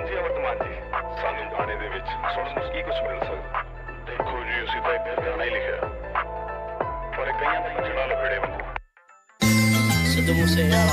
ਹਾਂਜੀ ਅਮਰਤਮਾਨ ਜੀ, ਸਾਨੂੰ ਗਾਣੇ ਦੇ ਵਿੱਚ ਸੁਣਨ ਨੂੰ ਕੀ ਕੁਝ ਮਿਲ ਸਕਦਾ? ਦੇਖੋ ਜੀ, ਅਸੀਂ ਤਾਂ ਇੱਕ ਗਾਣਾ ਹੀ ਲਿਖਿਆ ਪਰ ਇਹ ਕਈਆਂ ਦੇ ਜੁੜਾ ਲਫੜੇ ਵਾਂਗੂ। Sidhu Moosewala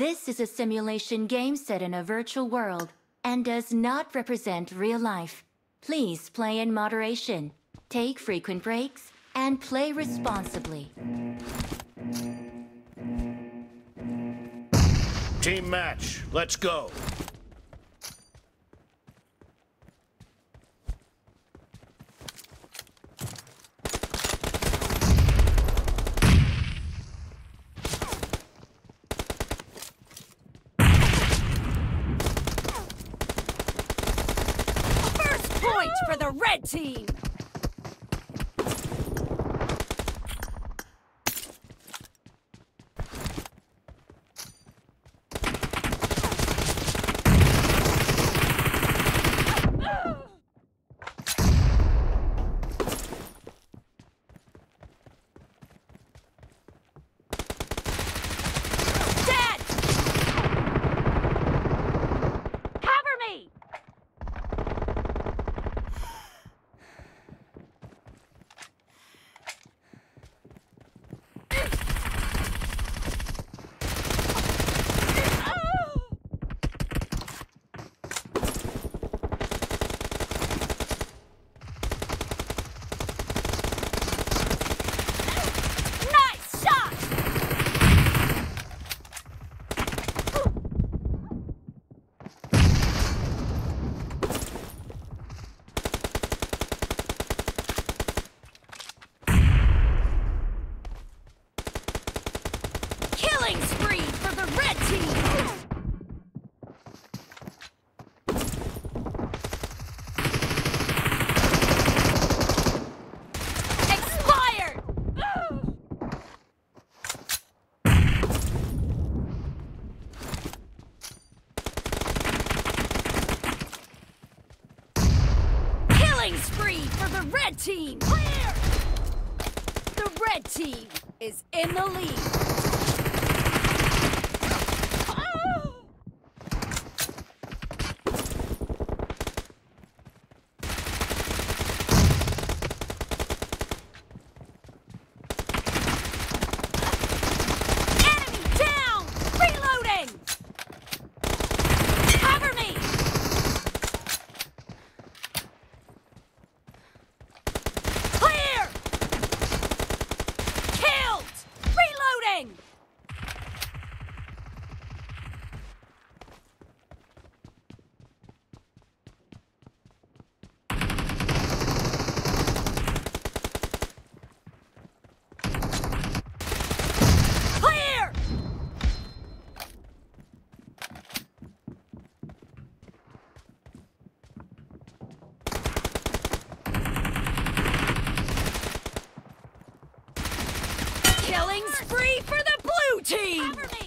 This is a simulation game set in a virtual world and does not represent real life. Please play in moderation, take frequent breaks, and play responsibly. Team match, let's go. For the red team. for the red team! Clear! The red team is in the lead. Killing spree for the blue team! Cover me.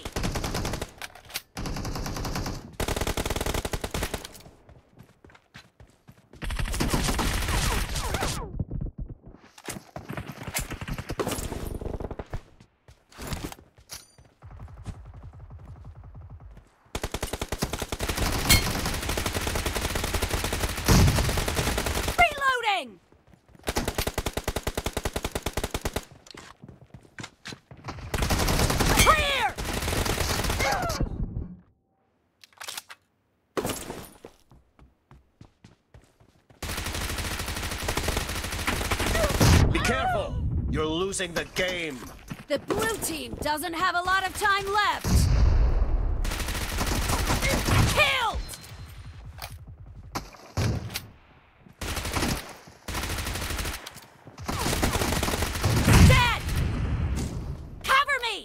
Careful! You're losing the game! The blue team doesn't have a lot of time left! Killed! Dead! Cover me!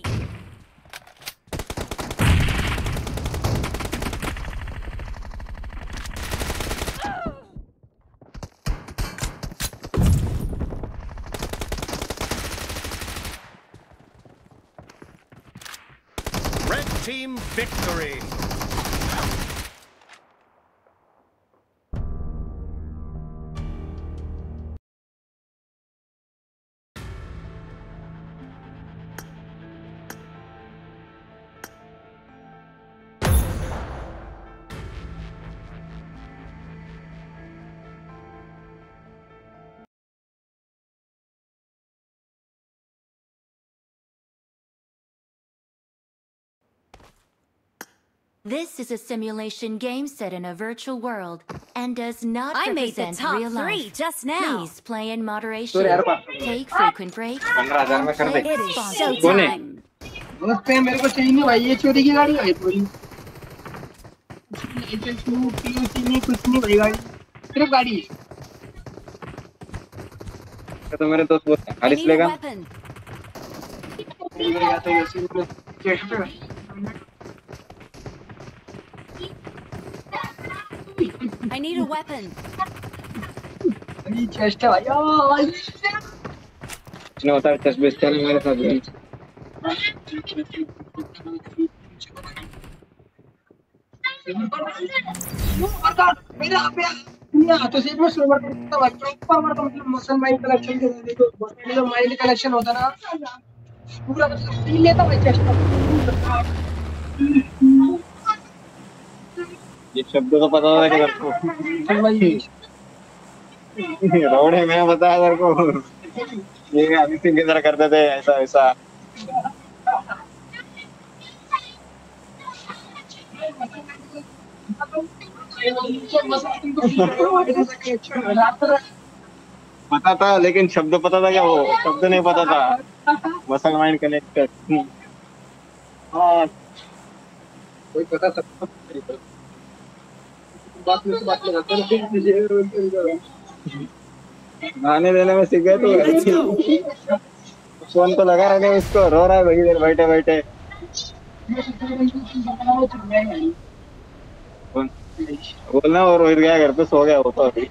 Team victory! This is a simulation game set in a virtual world and does not represent real life. I made the top three just now. Please play in moderation. Take frequent breaks. It is showtime. I need a weapon. I need a weapon. I need chest. No, I thought that's best. I ये शब्दों का पता था क्या आपको? Road है मैं बताया तेरे को ये अभी सिंह की तरह करते थे ऐसा ऐसा पता था लेकिन शब्द पता था क्या वो शब्द नहीं पता था मसल माइंड कनेक्ट और कोई पता सब गाने देने में सीख गए तो फोन को लगा रहे उसको रो रहा है वही देर बैठे बैठे बोलना और रोहित गया घर पे सो गया वो तो अरे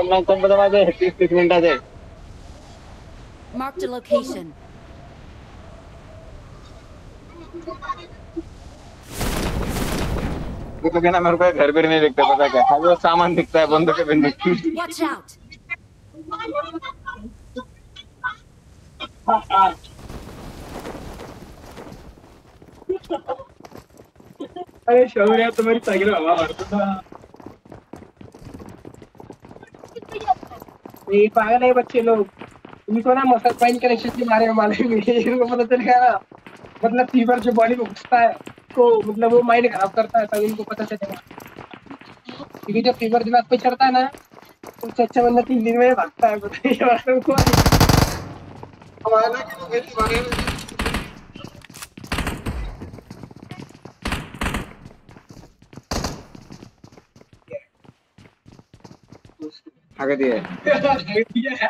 30 मिनट Mark the location. लोग है ना मेरे को घर भी नहीं दिखता, पता क्या खाली वो सामान दिखता है बंदूक के बिंदु। अरे शौर्य यार तुम्हारी साइकिल हवा मारता था। ये पागल है बच्चे लोग, तुम तो ना मसल पाइन कनेक्शन के मारे मारे मेरे को पता चल गया ना, मतलब फीवर जो बॉडी में उठता है को मतलब वो माइंड खराब करता है, तब इनको पता चलेगा। क्योंकि जब फीवर दिमाग पे चढ़ता है ना उससे अच्छा बंदा 3 दिन में भागता है, पता है हमारा कि तो बारे में। आगे दिया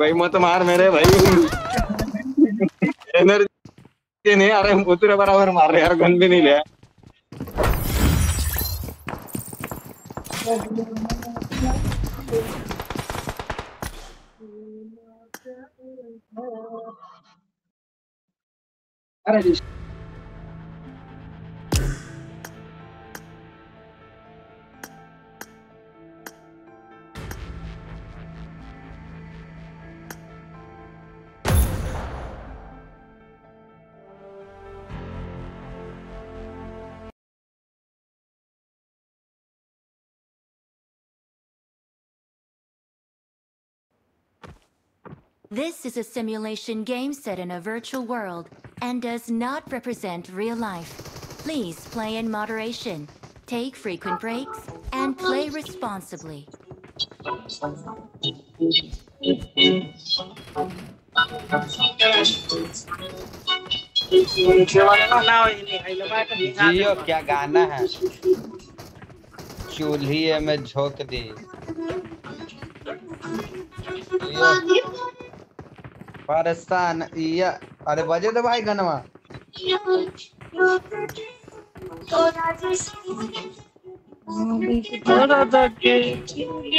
भाई मत मार मेरे भाई एनर्जी नहीं आ रहा है, पूरे बराबर मार रहे यार, गन भी नहीं लिया। अरे this is a simulation game set in a virtual world and does not represent real life. Please play in moderation, take frequent breaks, and play responsibly. जियो क्या गाना है, चूल्हे में झोंक दी पाकिस्तान या। अरे बजे तो भाई गनवा झोंक दी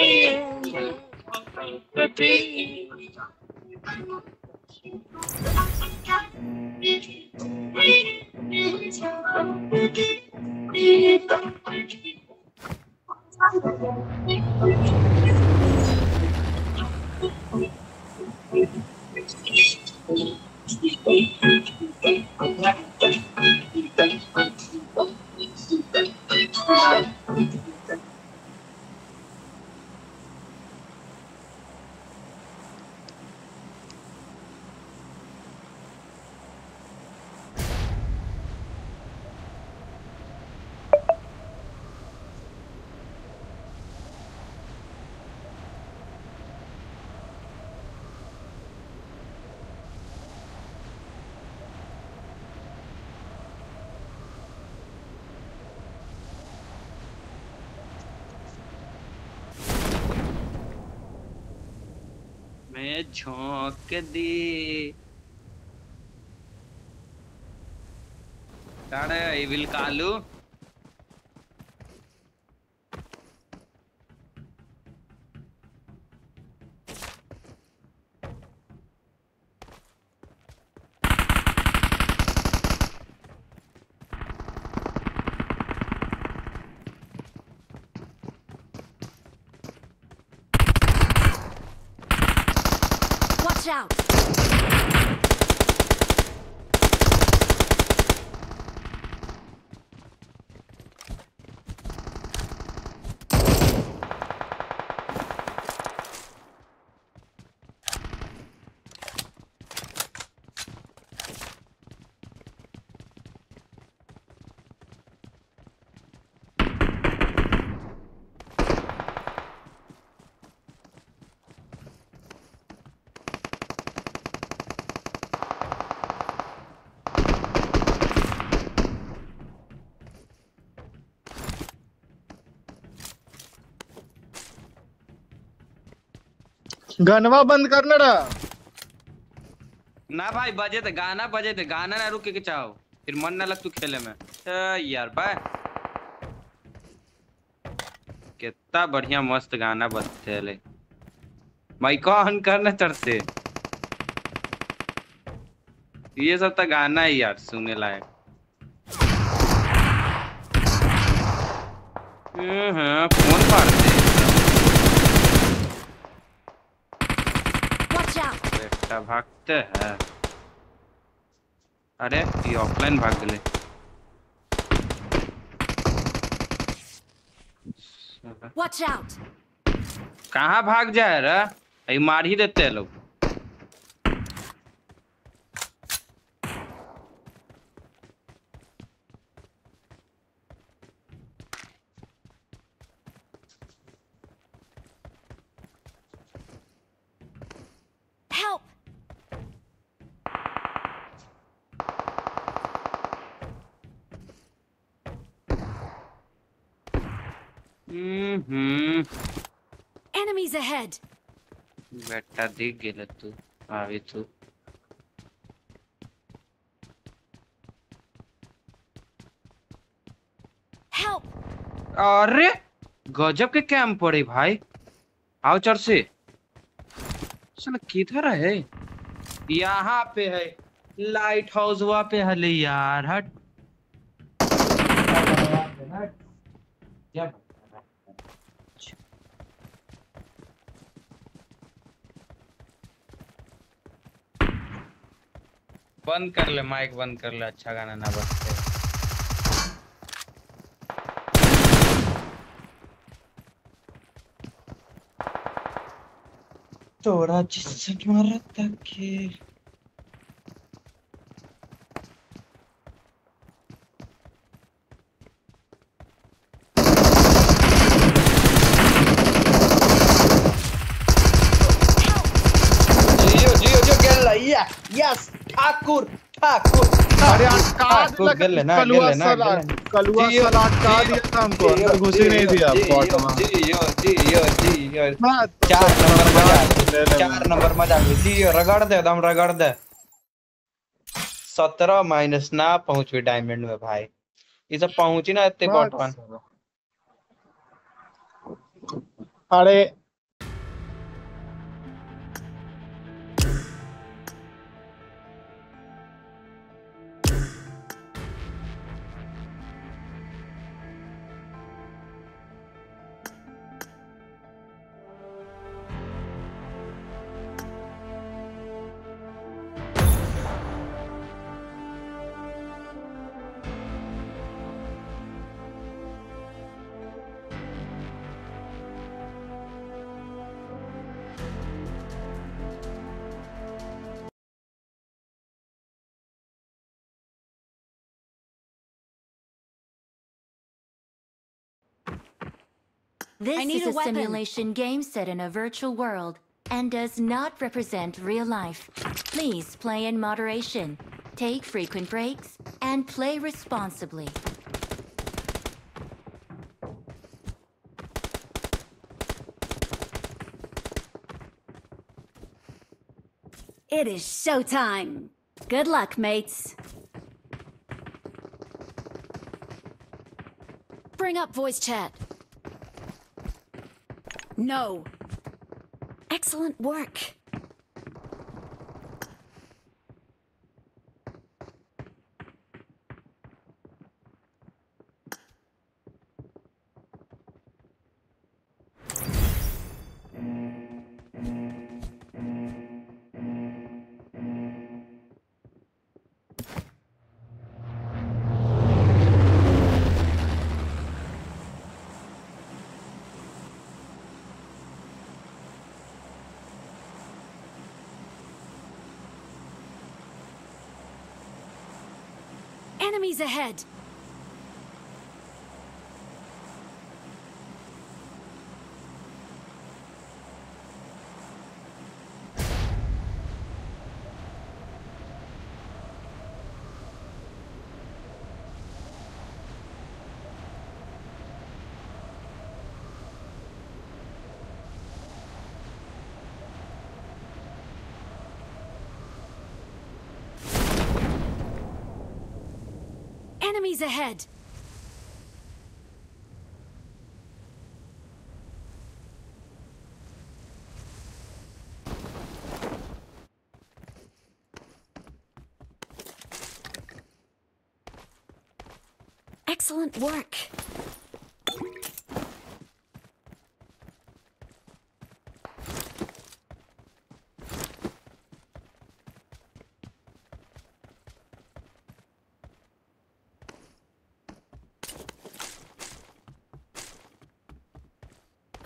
एविल कालू out. गनवा बंद करना ना भाई, बजे थे गाना ना रुके के चाहो फिर मन ना लग तू खेले में यार। भाई कितना बढ़िया मस्त गाना बजते ले भाई, कौन करना चढ़ते ये सब तो गाना ही यार सुने लायक। फोन मार दे। बेटा भागते हैं। अरे ये ऑफलाइन भाग गए। कहाँ भाग जाए रे? अभी मार ही देते हैं लोग। Enemies ahead. बेटा दिख गया तू, आवी तू। Help! अरे गजब के कैंप पड़े भाई। आओ चर्चे। साला किधर है? यहाँ पे है। लाइट हाउस वहाँ पे है ले यार हट। जब बंद कर ले माइक बंद कर ले, अच्छा गाना ना बजते। थोड़ा जिससे मरता के यस ठाकुर ठाकुर। अरे आज गल्ले ना कलुआ सलाद का दिया था हमको, अंदर घुसी नहीं दिया पॉट में। जी यो चार नंबर मजा जी रगड़ दे एकदम रगड़ दे। 17 माइनस ना पहुंची डायमंड में भाई, ये सब पहुंची ना इतने पॉटवन। अरे This is a simulation game set in a virtual world and does not represent real life. Please play in moderation, take frequent breaks, and play responsibly. It is showtime. Good luck, mates. Bring up voice chat. No. Excellent work. Enemies ahead. Enemies ahead. Excellent work.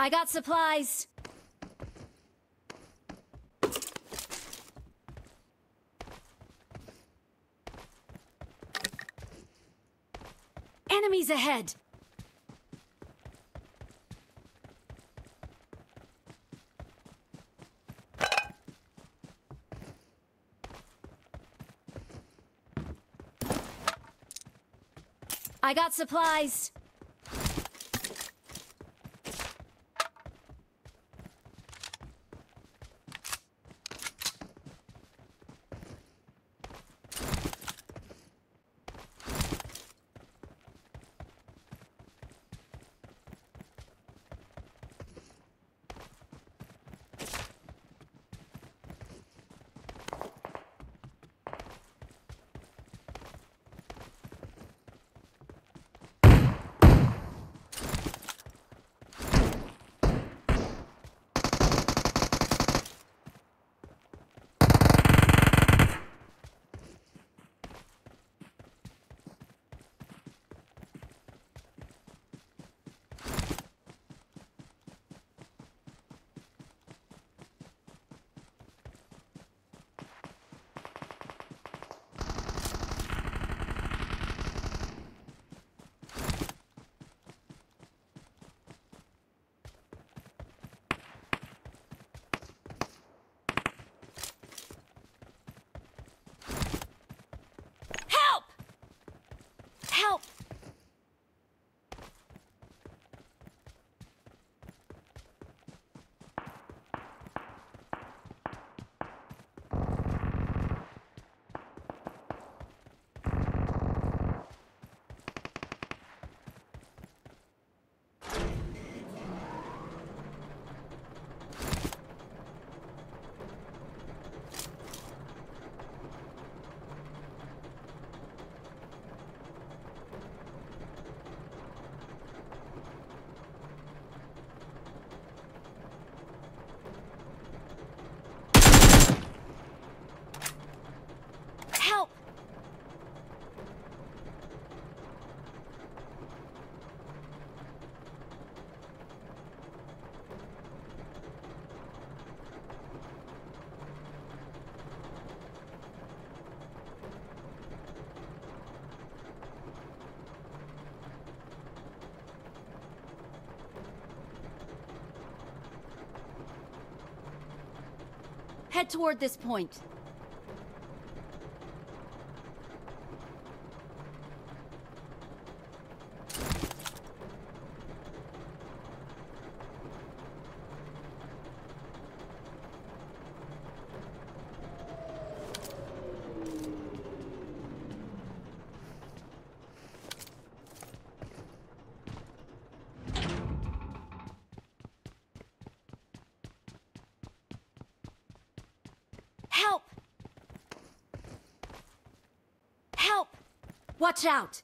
I got supplies. Enemies ahead. I got supplies. Head toward this point. Watch out!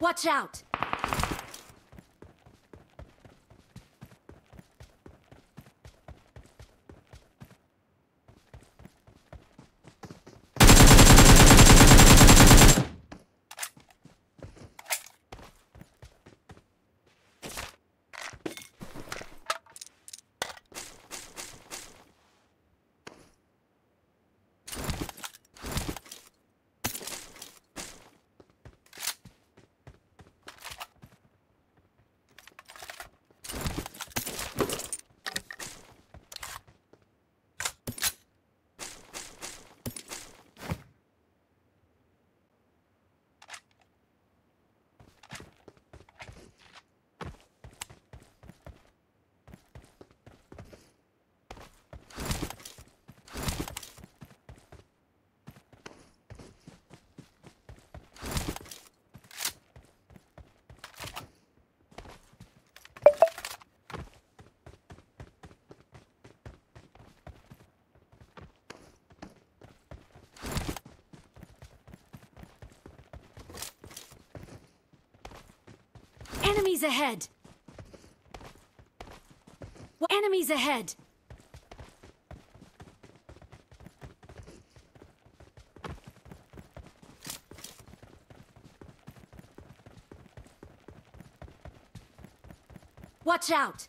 Watch out! Enemies ahead! Enemies ahead! Watch out!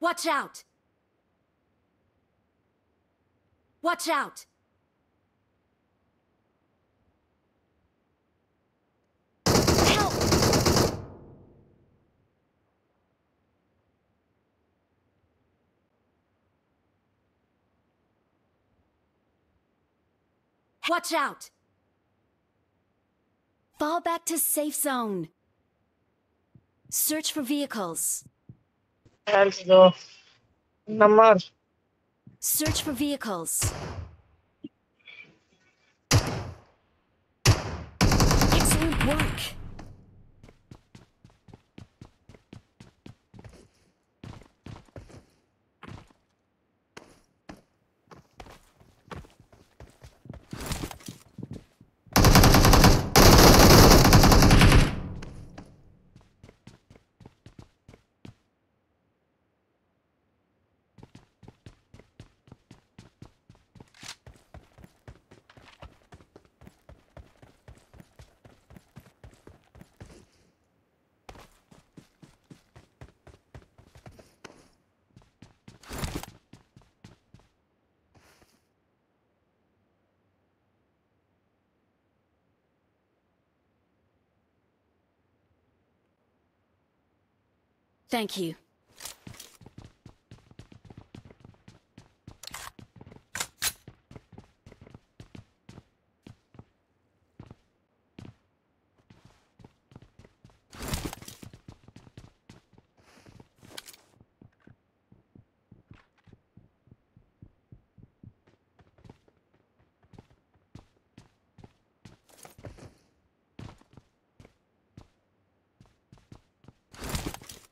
Watch out! Watch out! Help! Watch out! Fall back to safe zone. Search for vehicles. Number. Search for vehicles. Excellent work. Thank you.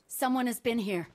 Someone has been here.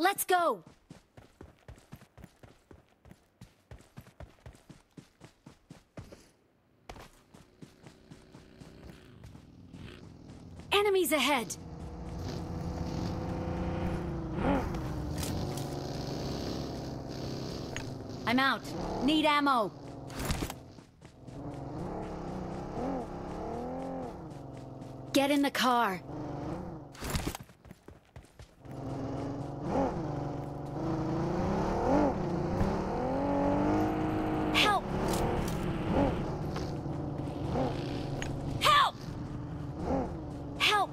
Let's go! Enemies ahead! I'm out. Need ammo. Get in the car. Help! Help! Help!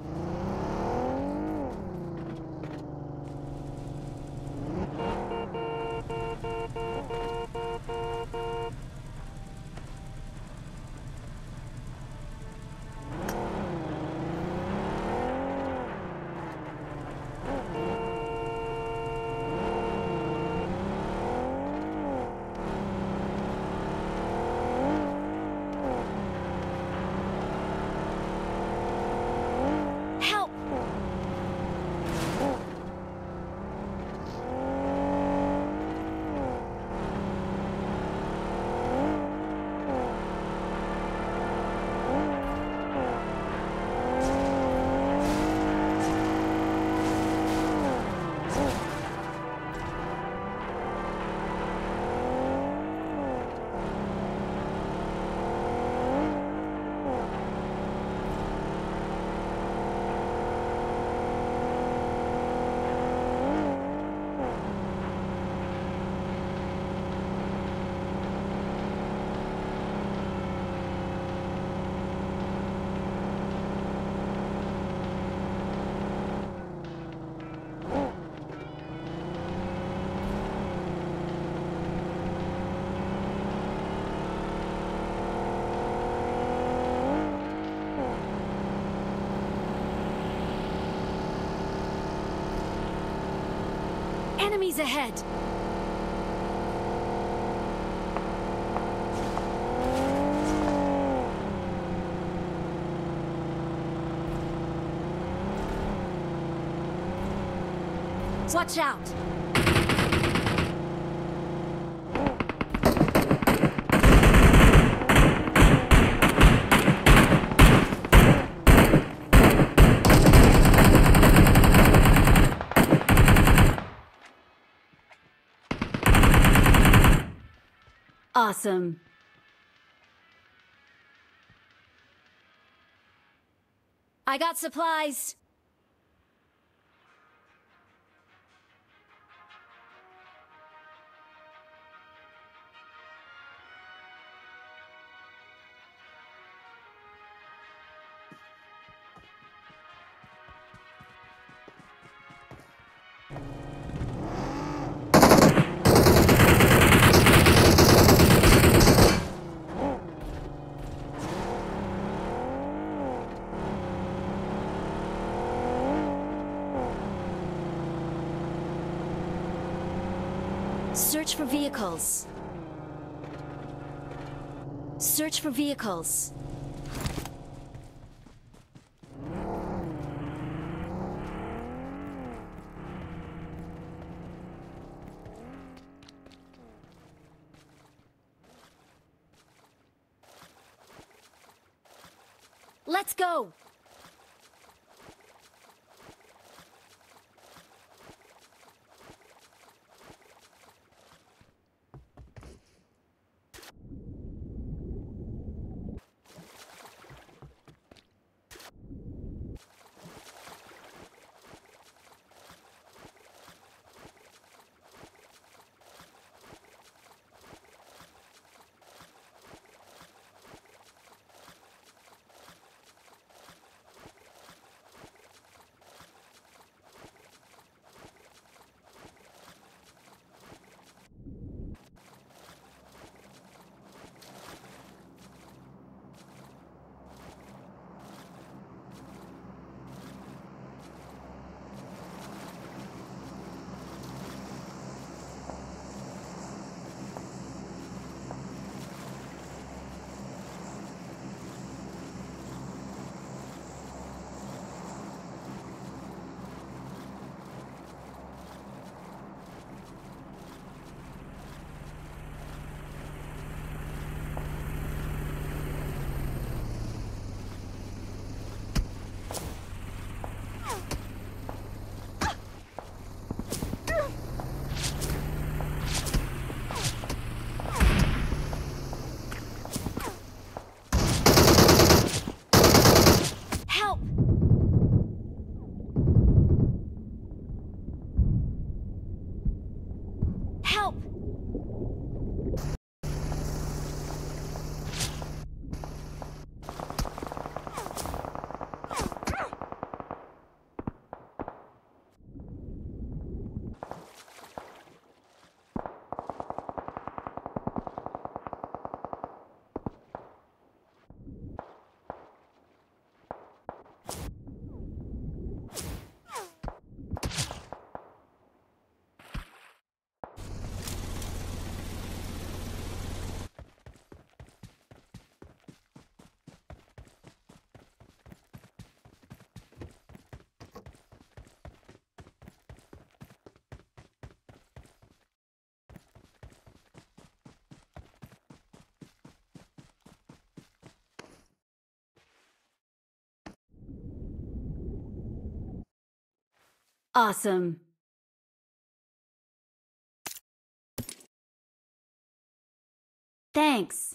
Enemies ahead! Watch out! Awesome. I got supplies. Search for vehicles. Search for vehicles. Let's go! Awesome. Thanks.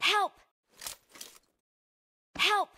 Help! Help!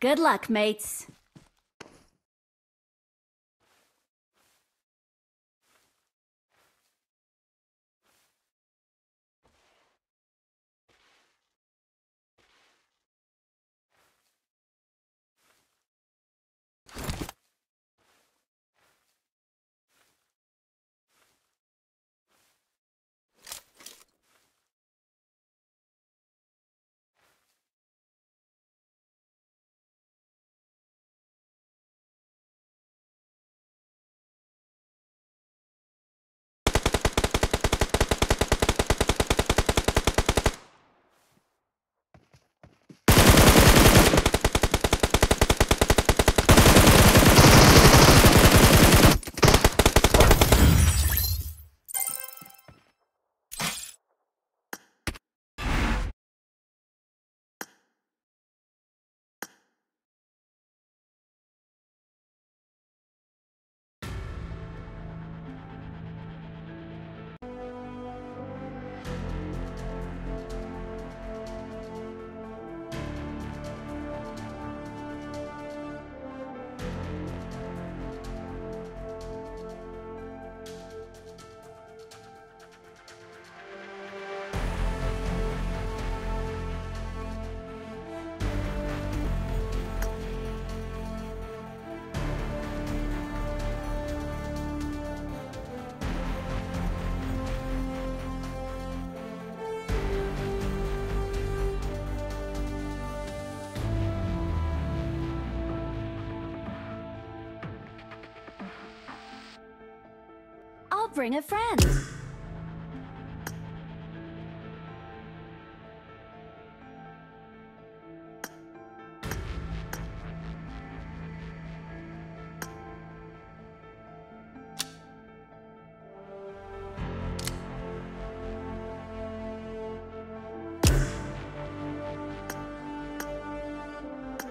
Good luck, mates. Bring a friend.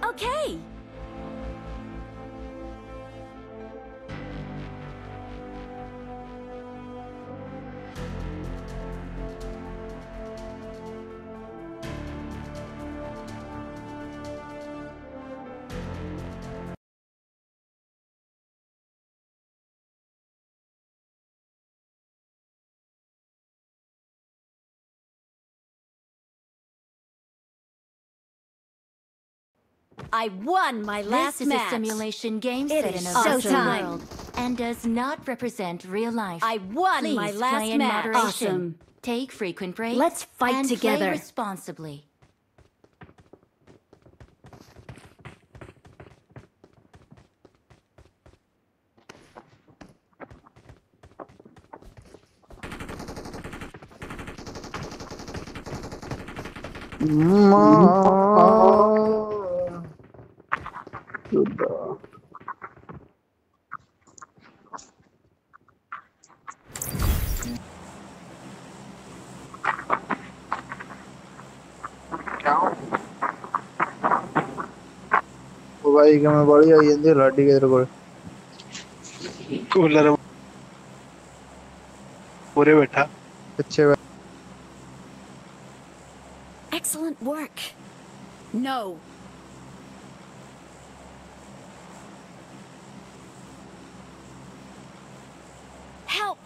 Okay. I won my last match. This is a simulation game set in a virtual world and does not represent real life. I won my last match. Awesome. Take frequent breaks. Let's fight together. And play responsibly. भाई के मैं बड़ी आई है लाठी के तरह cooler पूरे बैठा अच्छे Excellent work. No. Help.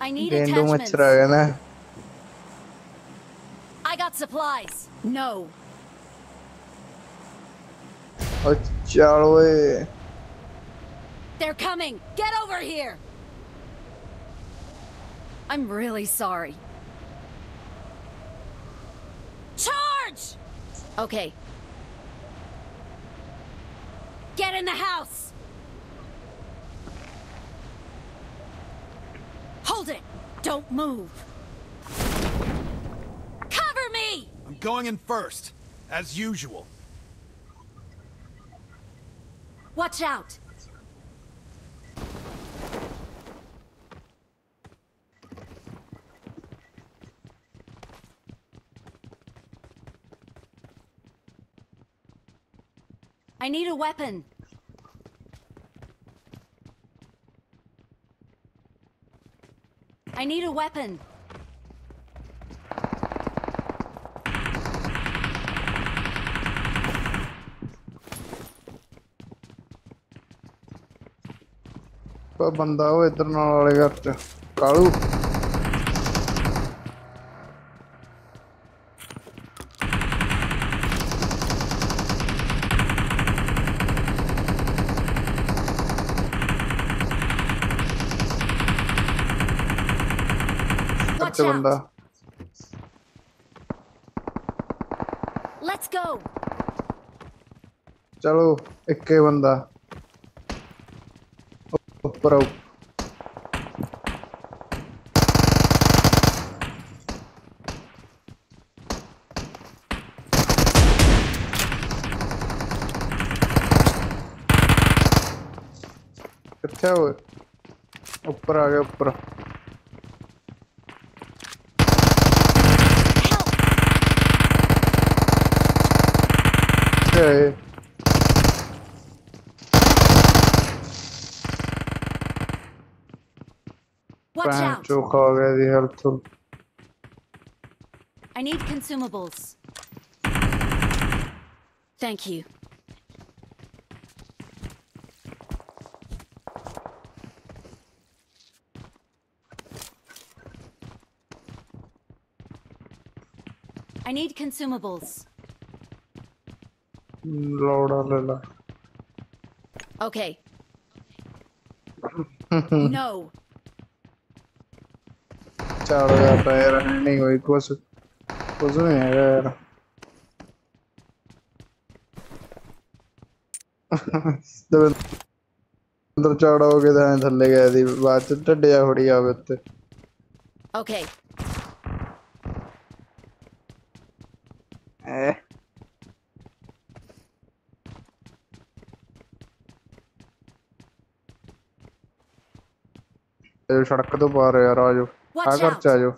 I need attachments. I got supplies. No. Charlie. They're coming. Get over here. I'm really sorry. Charge! Okay. Get in the house. Hold it. Don't move. Cover me. I'm going in first, as usual. Watch out. I need a weapon. I need a weapon. Let's go. Chalo, ikke banda. Bro. Kacha ho? Upar aa gaya upar. Okay. Watch out. I need consumables. Thank you. I need consumables. Okay. No. Anyway, it was okay. Watch out. Drive. Okay. Watch out. Okay.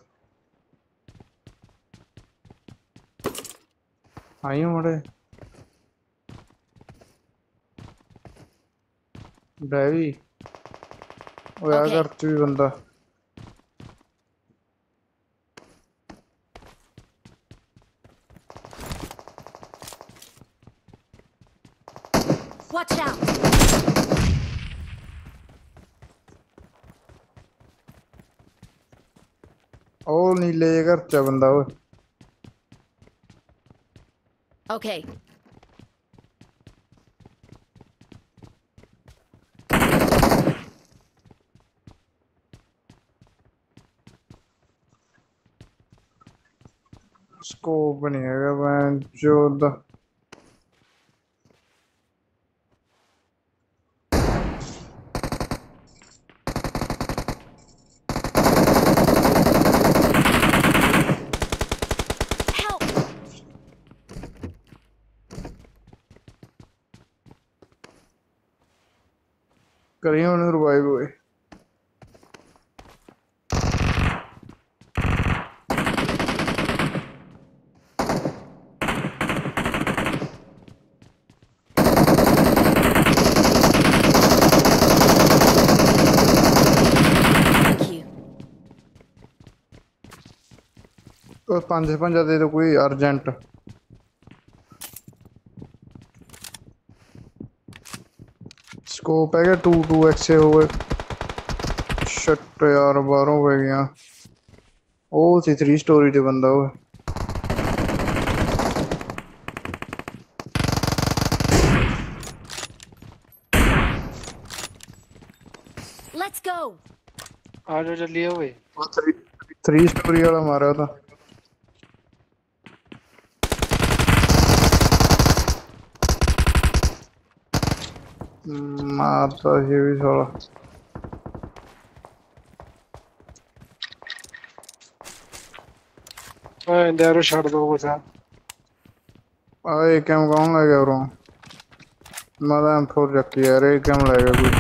Scope and here, Panja de the way urgent. Scope packet 2x over. Shut your bar over here. Oh, 3 story to one though. आजा जल्दी लिया वे वो 3 story वाला मारा था। मारता heavy साला ओए देरो शॉट दो कुछ ओए कैम कौन लगा ब्रो मदान फोड़ रखी है रे कैम लगा कुछ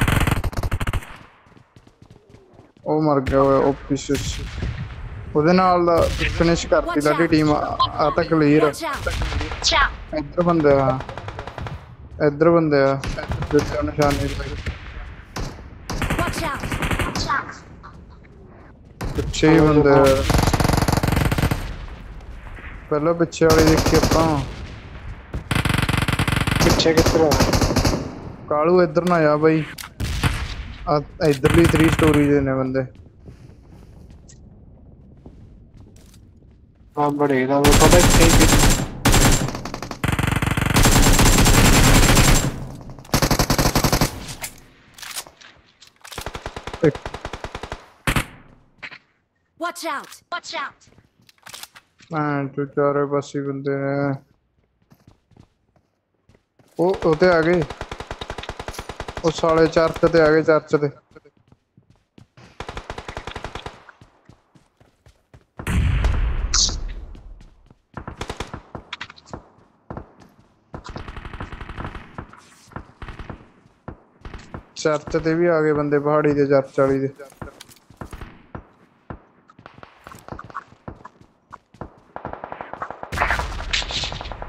ओ मर गया वो ओपीसी ਉਹਦੇ ਨਾਲ ਦਾ ਫਿਨਿਸ਼ ਕਰਤੀ ਸਾਡੀ ਟੀਮ ਆ ਤਾਂ ਕਲੀਅਰ ਅੱਛਾ ਇੱਧਰ ਬੰਦੇ ਆ ਜਿੱਥੇ ਨਿਸ਼ਾਨੇ ਤੇ ਵਾਚ ਆਊਟ ਪਿੱਛੇ ਬੰਦੇ ਪਹਿਲਾਂ ਪਿੱਛੇ ਵਾਲੇ ਦੇਖੀ ਆਪਾਂ ਪਿੱਛੇ ਕਿੱਧਰ ਕਾਲੂ ਇੱਧਰ ਨਾ ਆ ਬਾਈ इधर भी 3 स्टोरी देने बंदे हां बड़े ना वो पता है वॉच आउट हां तो चार बस ही बंदे हैं ओ होते आ गए ਉਹ ਸਾਲੇ ਚਰਚ ਤੇ ਆ ਗਏ ਚਰਚ ਤੇ ਵੀ ਆ ਗਏ ਬੰਦੇ ਪਹਾੜੀ ਦੇ ਚਰਚ ਵਾਲੀ ਦੇ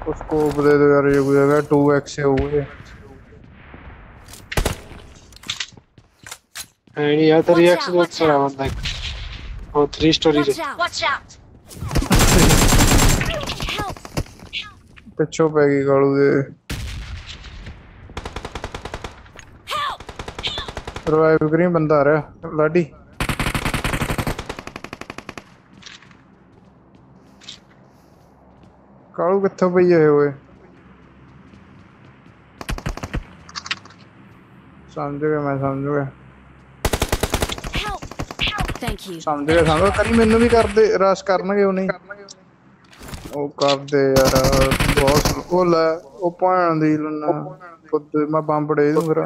ਉਹ ਸਕੋਪ ਦੇ ਦੋ ਯਾਰ ਜੁਗ ਹੈਗਾ 2x ਹੋਊਗੇ नहीं यार तो रिएक्शन बहुत सारा बंदा है वो 3 स्टोरी है पिछो पैगी कालू दे रिवाइव ग्रीन बंदा आ रहा लाडी कालू कित्थों पई है ओए समझूगा मैं समझूगा समझे समझो कहीं मेनू भी कर दे रश करनगे ओ नहीं ओ कर दे यार बहुत ओ ले ओ भाण दी लन्ना खुद मैं बम पड़े दूं फिर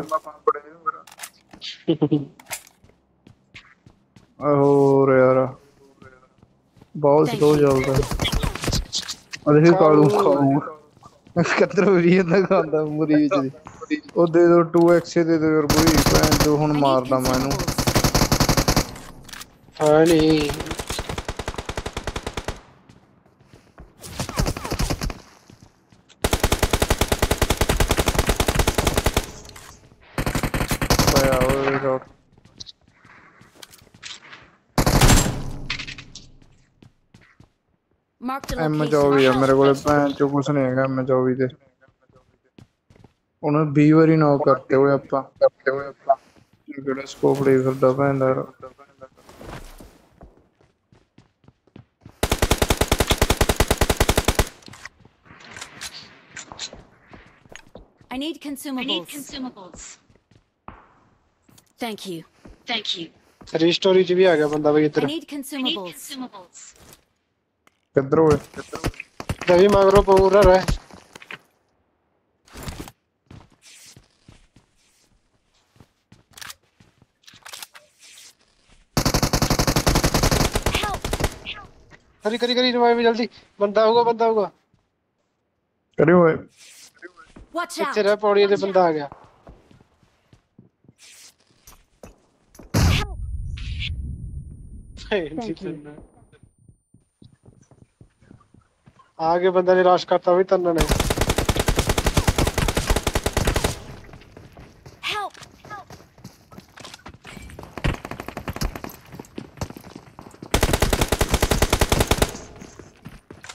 और यार बहुत स्लो चलता और देखो कालू कतरा भी ना खाता मुरी विच ओ दे दो 2x दे दो यार बुरी भैन जो हुन मारदा मैं इनु Honey. M24 है मेरे को जो कुछ नहीं है M24 दे उन्हें 20 बारी नॉक करते हुए अपना इधर स्कोप ले फिर दबा अंदर I need consumables. Thank you. Re-storage भी आ गया बंदा भाई इधर. I need consumables. किधर हो? तभी मांग रहा पूरा रहा है. करी रिवाइव जल्दी बंदा होगा. करी भाई. तेरा पौड़ी दे बंदा आ गया आगे बंदा निराश करता भी तन्ना नहीं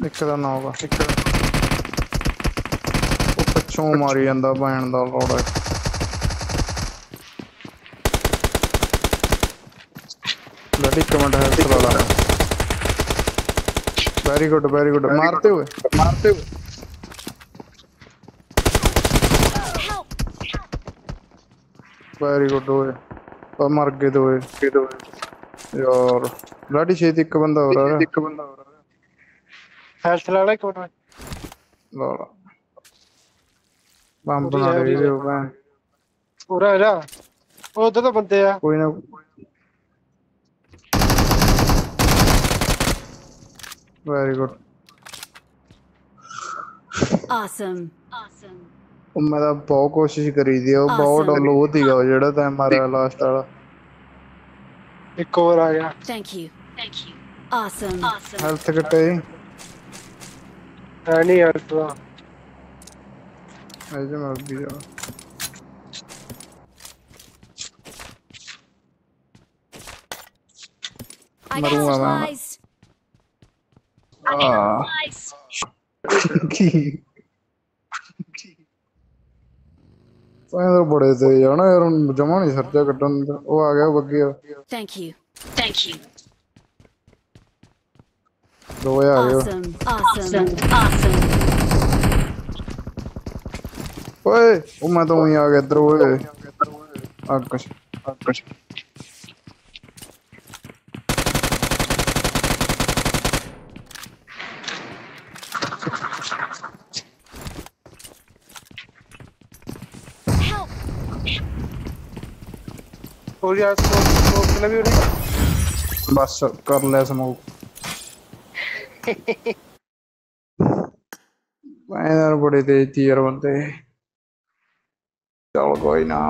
निकलना होगा ਚੋ ਮਾਰੀ ਜਾਂਦਾ ਭੈਣ ਦਾ ਲੋੜ ਹੈ ਲੱਡੀ ਕਮੈਂਟ ਹੈ ਚਲਾ ਲਾ ਵੈਰੀ ਗੁੱਡ ਮਾਰਤੇ ਹੋਏ ਵੈਰੀ ਗੁੱਡ ਹੋਏ ਪਰ ਮਰ ਗਏ ਦੋਏ यार लाठी शेती का बंदा हो रहा है आज चला रहा है कौन है लाला बम बना रहे वीडियो बम पूरा है ना वो तो बंदे हैं कोई ना very good awesome मैं तो बहुत कोशिश करी थी और बहुत डाउनलोड होती गया जेड़ा था हमारा लास्ट वाला एक और आ गया thank you awesome हेल्थ कटे है नहीं यार तो ऐसे मत भी जाओ मरूंगा मैं तो बड़े थे यार ना यार जमा नहीं खर्चा कटन वो आ गया बग्गी thank you दो आ गए awesome ओए वो मैं तो वहीं आ गया इधर ओए आकाश और यार स्मोक चला भी उठा बस कर ले स्मोक मैं यार बड़े थे यार बनते चल कोई ना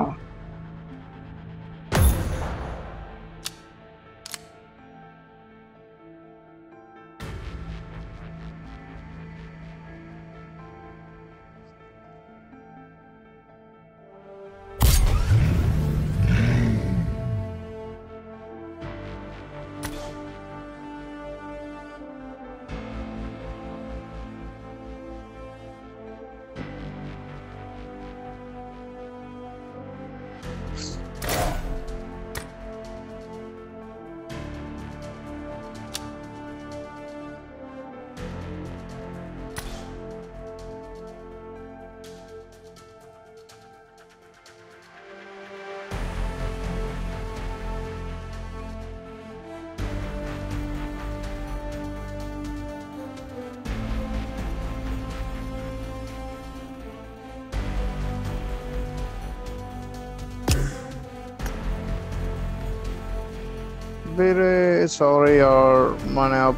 मेरे सॉरी यार मैंने अब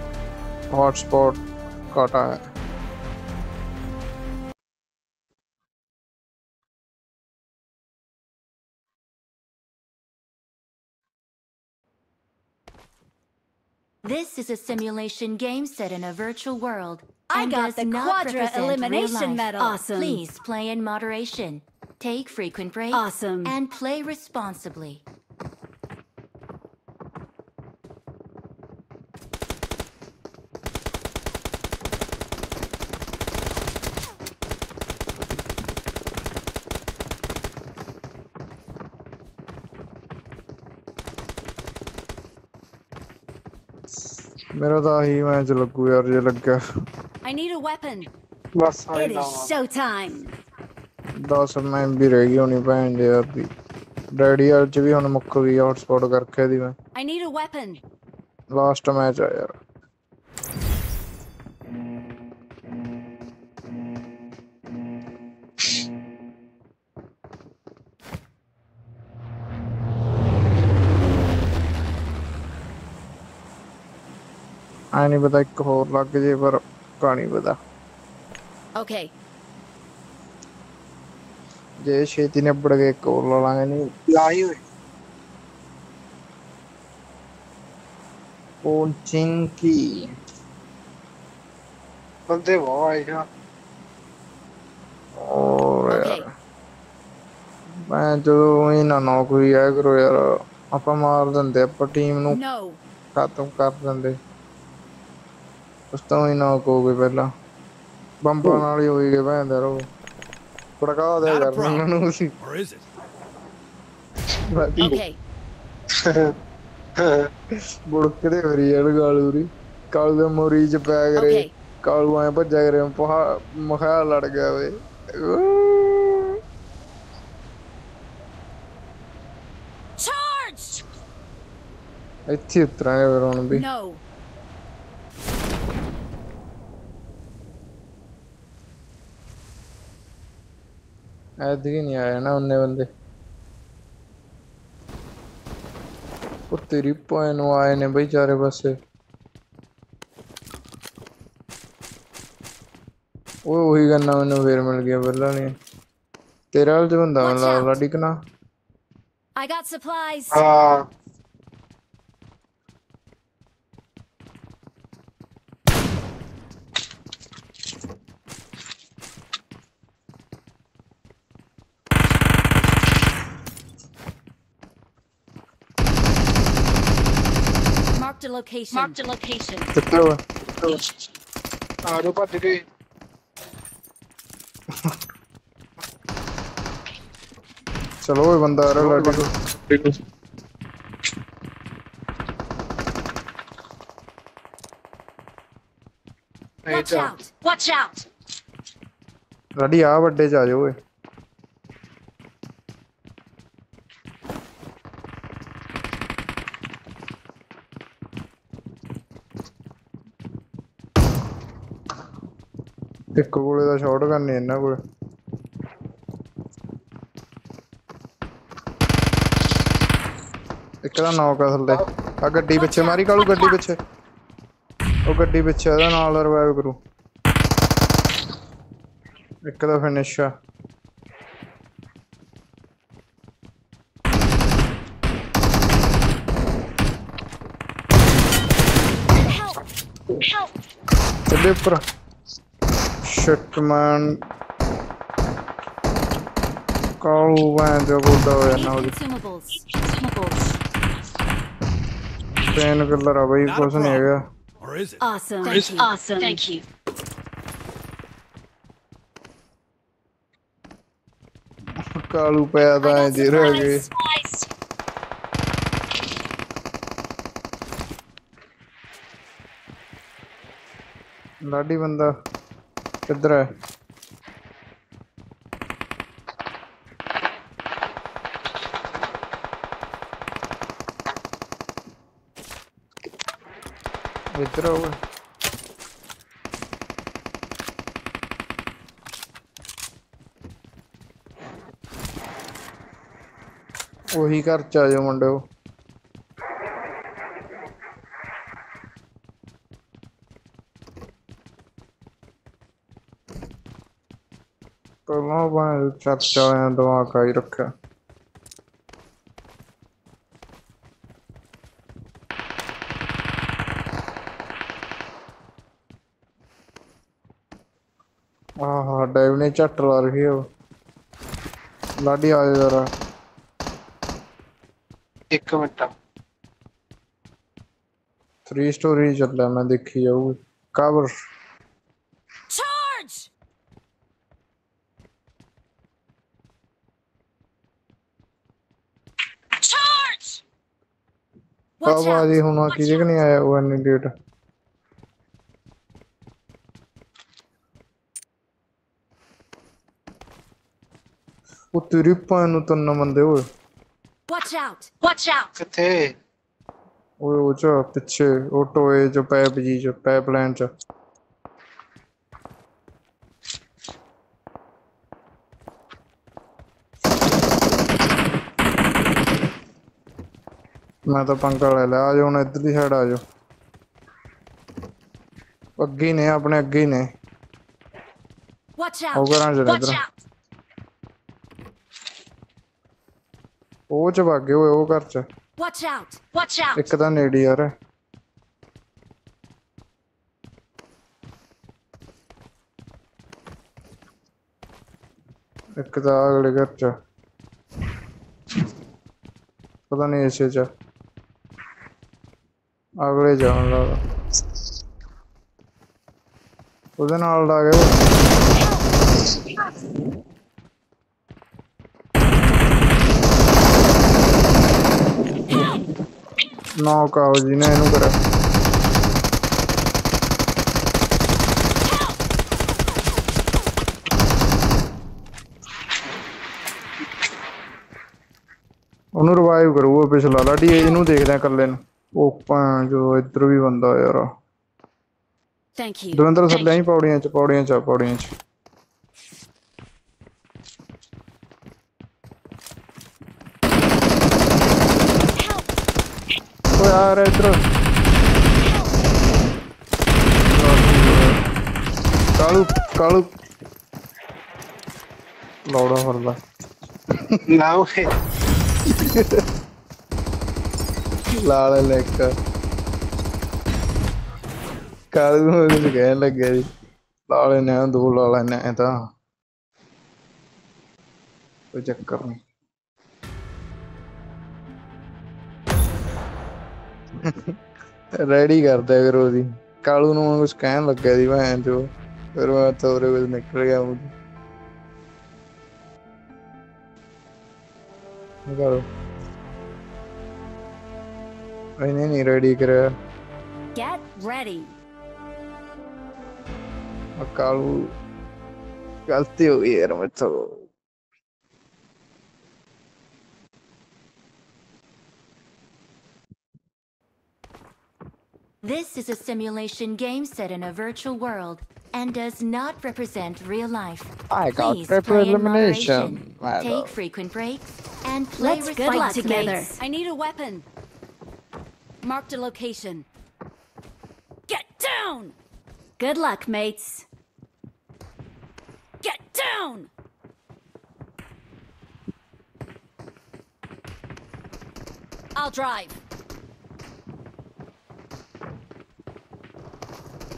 हॉटस्पॉट काटा है This is a simulation game set in a virtual world. I got the Quadra Elimination Medal. Awesome. Please play in moderation. Take frequent breaks. Awesome. And play responsibly. मेरा तो ही मैच लगू यार ये लग गया I need a weapon बस it is show time 10 minute भी रह गई होनी भैन यार दी डैडी यार च भी हुन मुक्क गई हॉटस्पॉट करके दी मैं I need a weapon last match है यार I नहीं पता एक और लग जे पर कहानी पता ओके जे शेती ने पड़ गए एक और लांगे नहीं लाई होए कोचिंग की बंदे भाई ना और यार मैं तो इना नौकरी आ करो यार अपन मार देंदे अपन टीम नु खत्म कर देंदे ਉਸਤੋਂ ਹੀ ਨੌਕ ਹੋ ਗਏ ਪਹਿਲਾਂ ਬੰਪਾਂ ਨਾਲ ਹੀ ਹੋਈ ਗਏ ਭੈਂਦਰ ਉਹ ਪੜਕਾ ਦੇ ਯਾਰ ਉਹਨਾਂ ਨੂੰ ਉਸੀ ਓਕੇ ਬੁੜਕ ਦੇ ਵਰੀ ਯਾਰ ਗਾਲੂਰੀ ਕਾਲੂ ਦੇ ਮੋਰੀ ਚ ਪੈ ਗਰੇ ਕਾਲੂ ਆਏ ਭੱਜਿਆ ਗਰੇ ਮਖਾ ਲੜ ਗਿਆ ਓਏ Έτσι τράβερο να μπει. அதுக்கு நீ என்ன ஒண்ணே வந்து तेरी पॉइंट वाय ने भाई चारे बस वो वही करना मैंने फिर मिल गया बल्ला नहीं तेरा वाला जो बंदा वाला लड़ी कना हाँ location marked a location चलो वो बंदा आ रहा है watch out रेडी आ बड्डे जा जाओ ओए ਇੱਕ ਗੋਲੇ ਦਾ ਸ਼ਾਟ ਕਰਨੇ ਇਹਨਾਂ ਕੋਲ ਇੱਕ ਦਾ ਨੌਕ ਥੱਲੇ ਆ ਗੱਡੀ ਪਿੱਛੇ ਮਾਰੀ ਕਾਲੂ ਗੱਡੀ ਪਿੱਛੇ ਉਹ ਗੱਡੀ ਪਿੱਛੇ ਇਹਦਾ ਨਾਲ ਰਿਵਾਈਵ ਕਰੂ ਇੱਕ ਦਾ ਫਿਨਿਸ਼ ਆ ਚੱਲੇ ਉੱਪਰ Shit man, call when they go down now. Pain killer, abhi kuch nahi hai. Or is it? Awesome, awesome, thank you. Call pe aata hai zero again. Bloody banda. किधर है इधर हो गए वही घर चा जाओ मुंडे चाचा ने दवा का ही रखा आहा डाइव ने चट ला रही है वो लाडी आ जरा एक मिनट थ्री स्टोरी चल रहा है मैं देखी जाऊं कवर बाबा जी हुना किसी के नहीं आया वो एनिडेट वो तेरी पायनु तन्ना मंदे वो watch out किथे वो जो पीछे ऑटो है जो पैप जी जो पैप लाइन जो मैं तो पंखा ले ले आ जाओ ना इधर ही साइड आ जाओ अग्गी ने अपने अग्गी ने होगा ना जरा इधर वो जब आगे वो कर चाहे एकदम नेडी यार एकदम आगे कर चाहे पता नहीं ऐसे जा अगले जान लगा उधर नाल डागे ना काओ जी ने इनु करा उनु रिवाइव करो वो पिछला लाडी इनु देखदा कर लेन ओपां जो इधर भी बंदा है यार। थैंक यू दुरंतर सब लाइन पौड़ियां च ओ यार इधर कालू लौड़ा फरला नाउ लाल लेका कालू में गए लग गई लाल ने दो लाल ने था कोई चक्कर नहीं रेडी कर दे फिर ओदी कालू नु कुछ कहन लग गई मैं जो फिर मैं थोड़े कुछ निकल गया नहीं रेडी कर कालू गलती हो गई यार मुझसे This is a simulation game set in a virtual world and does not represent real life. I got triple elimination. Take frequent breaks and play with us together. I need a weapon. Marked a location. Get down. Good luck, mates. Get down. I'll drive.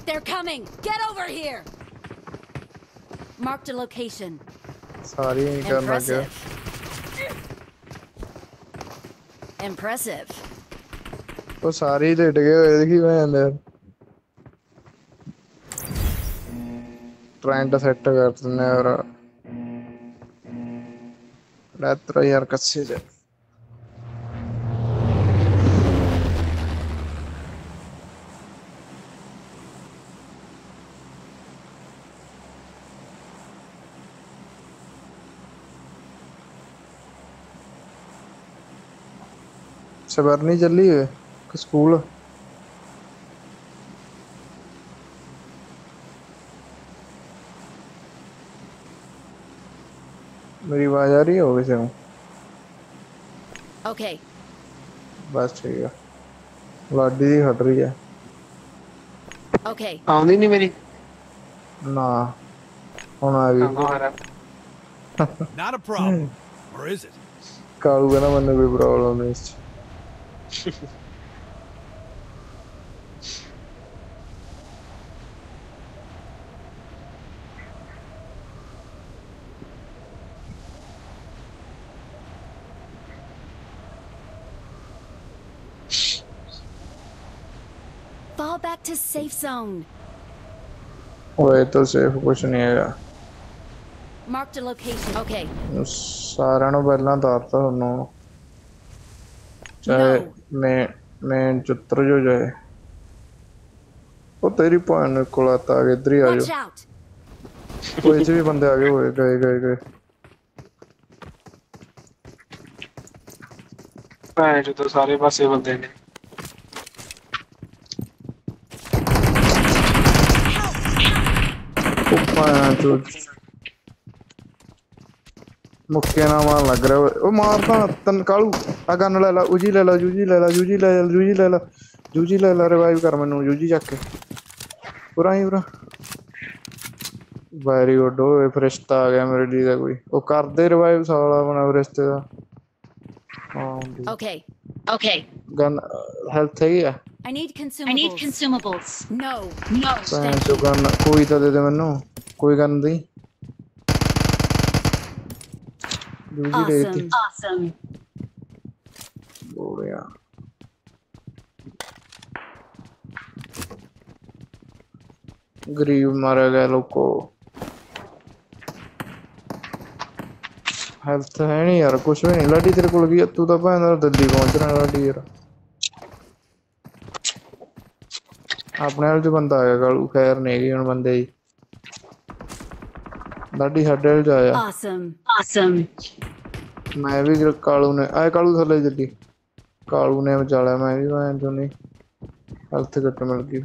They're coming. Get over here. Marked a location. Sorry, I got my gun. Impressive. Oh, sorry, they took it. Look, he's in there. Trying to set the guards in there. That's why I'm crazy. सबर नहीं चल रही है कि school मेरी आवाज आ रही है वैसे ओके बस ठीक है लाडी दी हट रही है ओके आंधी नहीं मेरी ना होना अभी नॉट अ प्रॉब्लम और इज इट कालू का ना मन कोई प्रॉब्लम नहीं है Fall back to safe zone. Wait, to safe कुछ नहीं है यार. Marked a location. Okay. सारा नो बदला दाता नो. चाहे मैं चुत्र जो जाए वो तेरी पॉइंट को लाता आगे इधर ही आ जाओ वो ऐसे भी बंदे आगे हुए गए भाई जो तो सारे पास ये बंदे ने ऊपर जो मुक्के ना मार लग रहा है ओ मारता तन कालू आ गन ले ला जूजी ले ला रिवाइव कर मेनू जूजी चक के पूरा वेरी गुड ओए फरिश्ता आ गया मेरे लिए कोई ओ कर दे रिवाइव साला बना फरिश्ते का ओके ओके गन हेल्थ है या आई नीड कंज्यूमेबल्स नो तो गन कोई तो दे मेनू कोई गन नहीं awesome बोलिया गरीब मारा गया लोग को हेल्थ है नहीं यार कुछ भी नहीं लाठी तेरे को लगी तू तो भाई दिल्ली पहुंच रहा लाठी यार अपने जो बंदा आया कालू खैर नहीं हम बंदे ही लाठी हड्डे जाया awesome मैं भी कालू ने आए कालू थले जल्दी कालू ने बचा लिया, मैं भी भाई जो नहीं हेल्थ कट मिल गई।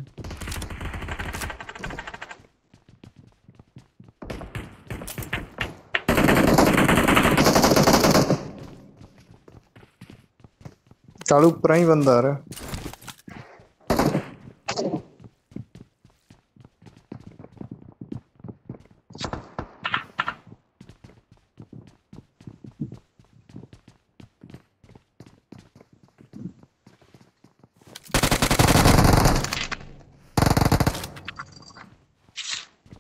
कालू ऊपर ही बंदा आ रहा।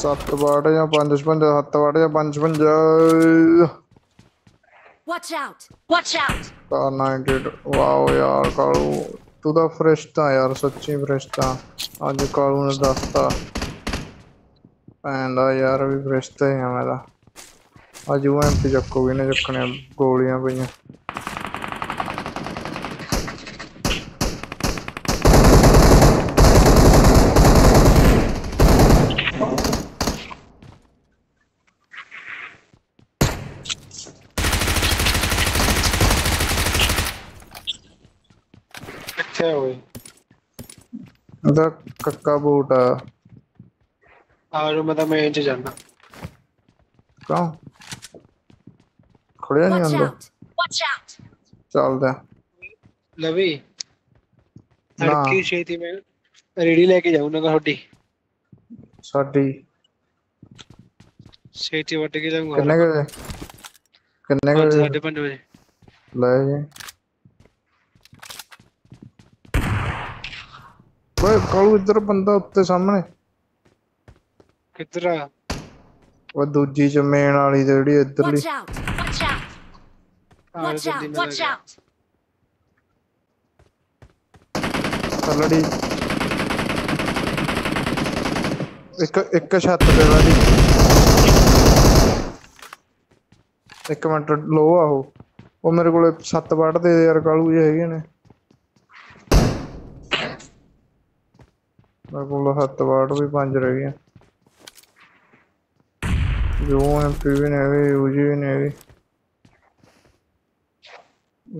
सत्त वाड़ या 55 सत्त वाड़ या 55। वॉच आउट का 98। वाओ यार कालू तू तो फ्रेश था यार, सच्ची फ्रेश था आज। कालू ने दस्ता एंड यार भी फ्रेश था ही मेरा आज। वो एमपी चक्को भी ने चकने गोलियां पईयां। कक्का बूट और मतलब मैं इंच जाना का खड़े नहीं अंदर। चल दे लवी लड़की छेती में रेडी लेके जाऊं ना छोटी छोटी छेती वट के जाऊंगा। कितने का 5:30 बजे ले। ओए कालू इधर बंदा उत्ते सामने किधरा वो दूजी जमेन वाली जेडी इधरली। वॉच आउट तलड़ी एक छत पे वाली। एक मिनट लो आओ वो मेरे को 7 वाड़ दे यार कालू ये है ने। मेरे को 7 वार्ड भी 5 रह गया। जो एमपी भी नहीं है, यूजी भी नहीं है,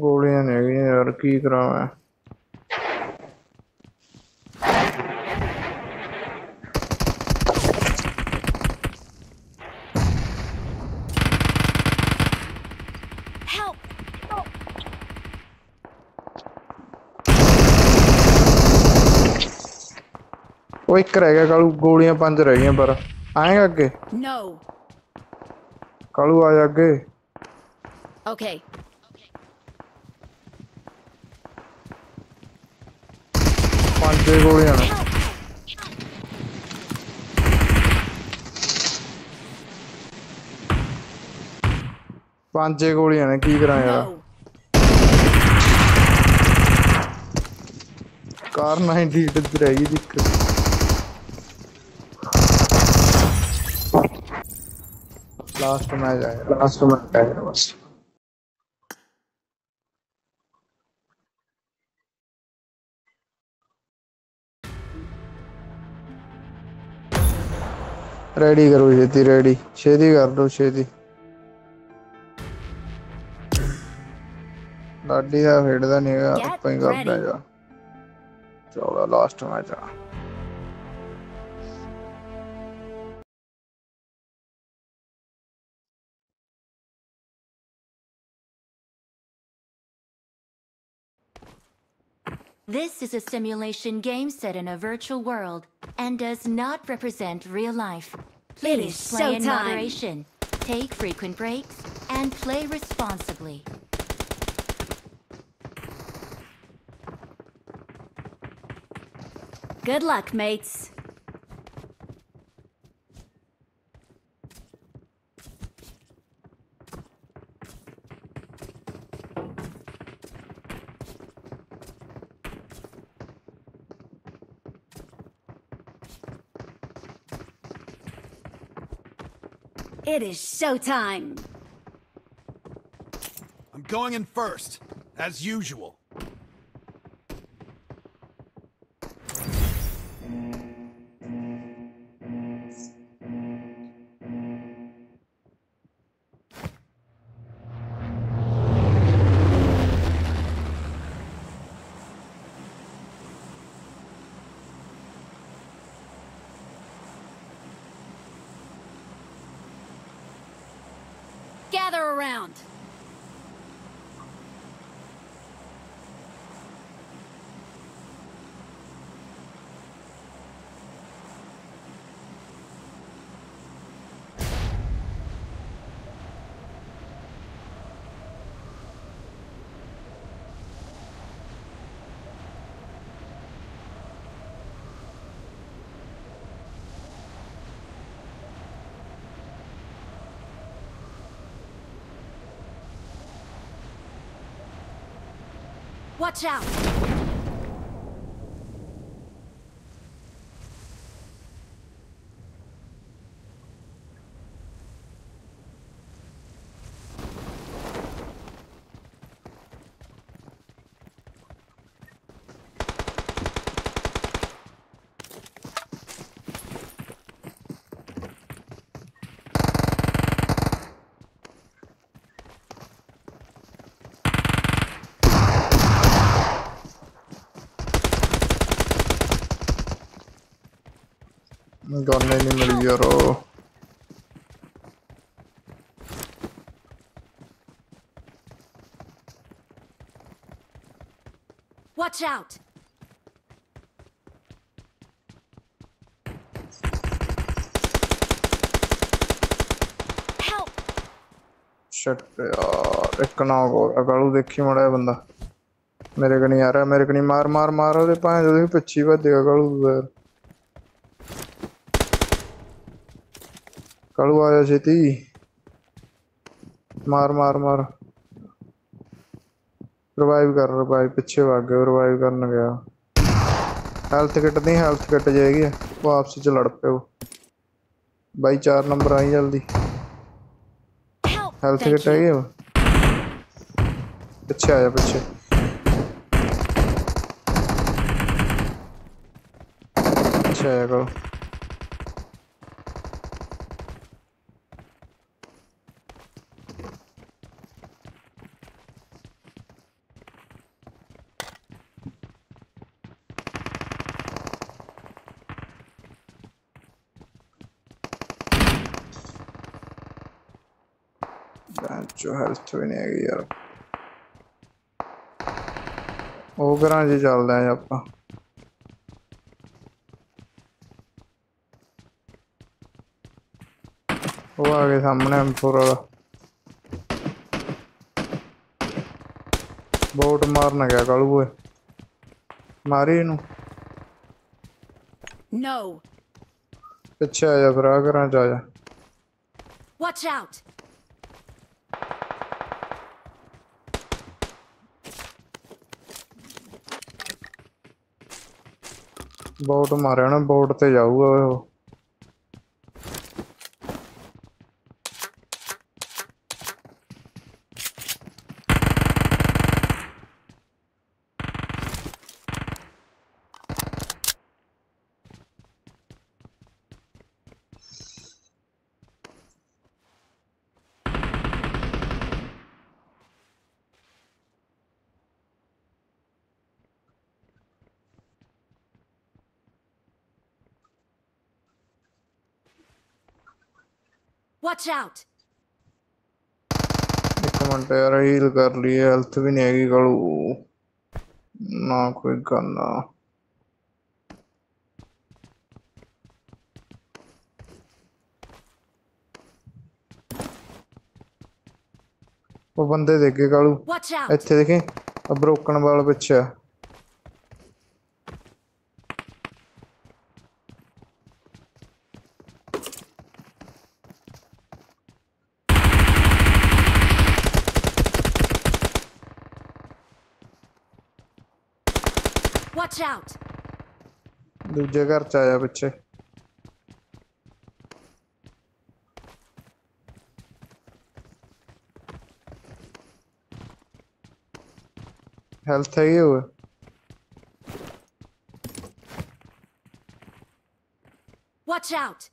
गोलियां नहीं है यार की करा मैं। वो एक रह गया कालू, गोलियां 5 रह गई पर आएगा आगे। नो कालू आ जा आगे। ओके पांच गोलियां ने की करा यार। कार 98 रह गई दिक्कत। लास्ट मैच आएगा, लास्ट मैच आएगा बस। रेडी करो छेती, रेडी छेती कर दो छेती। लाडी का खेडता नहीं है अपन ही करता है यार। चलो लास्ट मैच आ This is a simulation game set in a virtual world and does not represent real life. Please play in moderation, take frequent breaks, and play responsibly. Good luck, mates. It is showtime. I'm going in first, as usual. Gather around. Watch out! Gone animal hero. Watch out. Help. Shit yaar, ek na ho agalu dekhi mada hai banda mere kani aa raha hai, mere kani maar raha hai paanch de pichhi vade agalu yaar. Kalu aaya jeti maar revive piche vag gaya revive karn gaya health kit jayegi wo aapse ch lad peo bhai 4 number aayi jaldi health kit hai ye piche aaja piche piche aaja go. जो health भी नहीं है यार ओ करा जी चलदा है आपा वो आगे सामने M4 वाला बोट मारना क्या कालू है मारी इनु नो पीछे आ जा भरा करा जा जा वॉच आउट. बोट मारे ना बोट ते जाऊगा वो watch out. Comment yaar heal kar liye health bhi nahi hai galu na koi karna wo bande dekhe galu itthe dekhe broken wall piche Watch out. दूसरे घर चाया बच्चे। हेल्थ है ये हुए। Watch out.